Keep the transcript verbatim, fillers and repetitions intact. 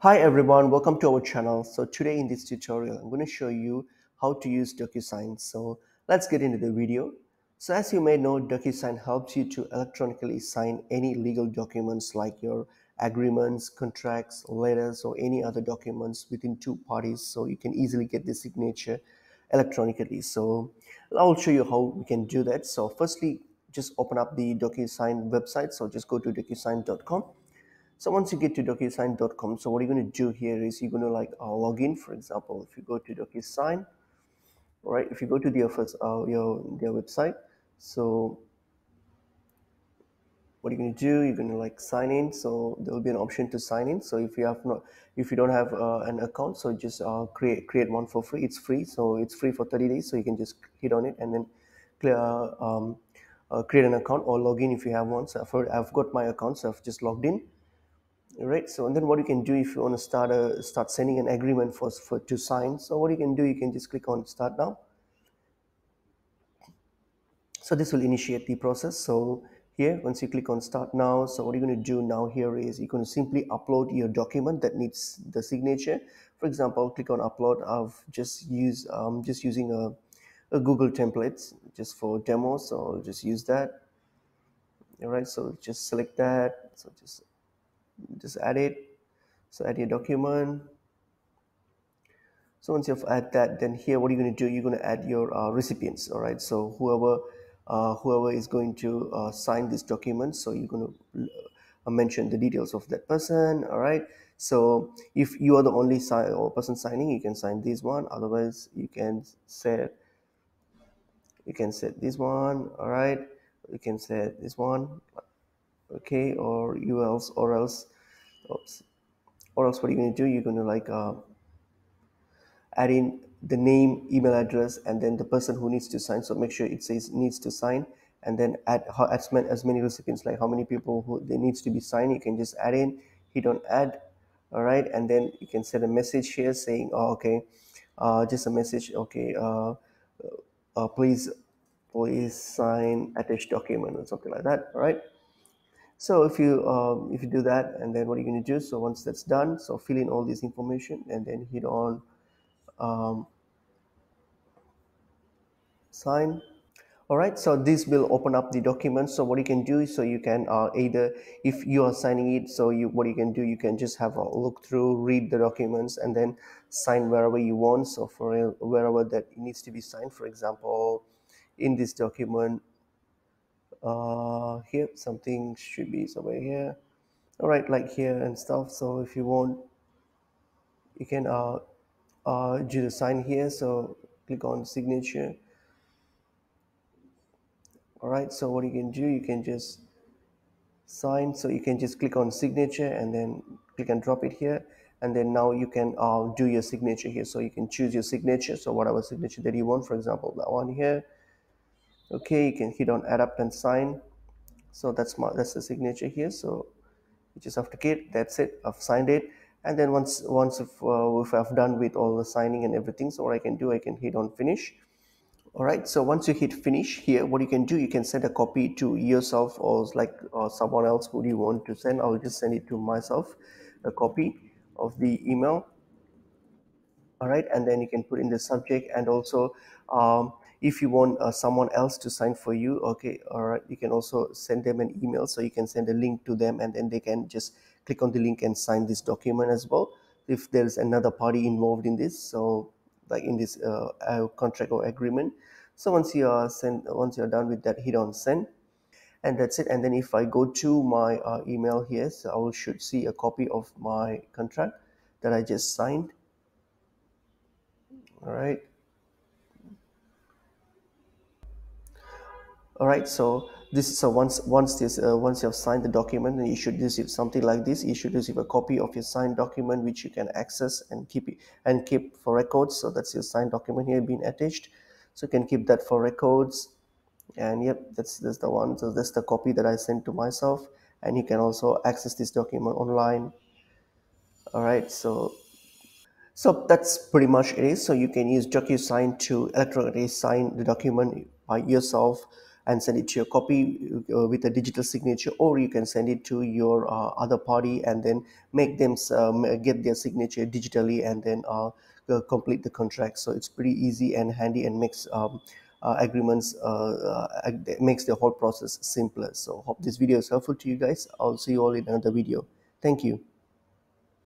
Hi everyone, welcome to our channel. So today in this tutorial, I'm going to show you how to use DocuSign. So let's get into the video. So as you may know, DocuSign helps you to electronically sign any legal documents like your agreements, contracts, letters, or any other documents within two parties. So you can easily get the signature electronically. So I'll show you how we can do that. So firstly, just open up the DocuSign website. So just go to DocuSign dot com. So once you get to DocuSign dot com, so what you're going to do here is you're going to like uh, log in. For example, if you go to DocuSign, all right, if you go to their first, uh, your, their website, so what you're going to do, you're going to like sign in. So there will be an option to sign in. So if you have not, if you don't have uh, an account, so just uh, create create one for free. It's free, so it's free for thirty days. So you can just hit on it and then clear. Um, uh, create an account or log in if you have one. So I've heard, I've got my account, so I've just logged in. Right, so and then what you can do if you want to start a start sending an agreement for, for to sign. So what you can do, you can just click on start now. So this will initiate the process. So here, once you click on start now, so what you're going to do now here is you're going to simply upload your document that needs the signature. For example, click on upload. I've just used um just using a, a Google templates just for demo, so I'll just use that. All right, so just select that. So just just add it. So add your document. So once you've added that, then here what are you going to do, you're going to add your uh, recipients. All right, so whoever uh, whoever is going to uh, sign this document, so you're going to uh, mention the details of that person. All right, so if you are the only sign or person signing, you can sign this one. Otherwise you can set you can set this one. All right, you can set this one. Okay, or you else or else oops, or else what you're going to do, you're going to like uh, add in the name, email address, and then the person who needs to sign. So make sure it says needs to sign, and then add how, as, many, as many recipients, like how many people who they needs to be signed. You can just add in, hit on add. All right, and then you can send a message here saying, oh, okay, uh, just a message, okay, uh, uh, please please sign attached document or something like that. All right. So if you um, if you do that, and then what are you going to do? So once that's done, so fill in all this information and then hit on um, sign. All right, so this will open up the document. So what you can do is, so you can uh, either, if you are signing it, so you what you can do, you can just have a look through, read the documents, and then sign wherever you want. So for wherever that needs to be signed, for example, in this document, uh here something should be somewhere here. All right, like here and stuff. So if you want, you can uh uh do the sign here. So click on signature. All right, so what you can do, you can just sign. So you can just click on signature and then click and drop it here, and then now you can uh do your signature here. So you can choose your signature, so whatever signature that you want, for example that one here. Okay, you can hit on add up and sign. So that's my that's the signature here. So you just have to get, that's it, I've signed it. And then once once if, uh, if I've done with all the signing and everything, so what I can do, I can hit on finish. All right, so once you hit finish here, what you can do, you can send a copy to yourself or like or someone else who you want to send. I'll just send it to myself, a copy of the email. All right, and then you can put in the subject, and also um if you want uh, someone else to sign for you, okay, all right, you can also send them an email. So you can send a link to them, and then they can just click on the link and sign this document as well, if there's another party involved in this, so like in this uh, contract or agreement. So once you are sent, once you're done with that, hit on send, and that's it. And then if I go to my uh, email here, so I will should see a copy of my contract that I just signed. All right. All right, so this is so once once this uh, once you have signed the document, and you should receive something like this. You should receive a copy of your signed document, which you can access and keep it and keep for records. So that's your signed document here being attached, so you can keep that for records. And yep, that's that's the one. So that's the copy that I sent to myself, and you can also access this document online. All right, so. So that's pretty much it is. So you can use DocuSign to electronically sign the document by yourself and send it to your copy uh, with a digital signature, or you can send it to your uh, other party and then make them um, get their signature digitally and then uh, complete the contract. So it's pretty easy and handy, and makes um, uh, agreements uh, uh, makes the whole process simpler. So hope this video is helpful to you guys. I'll see you all in another video. Thank you.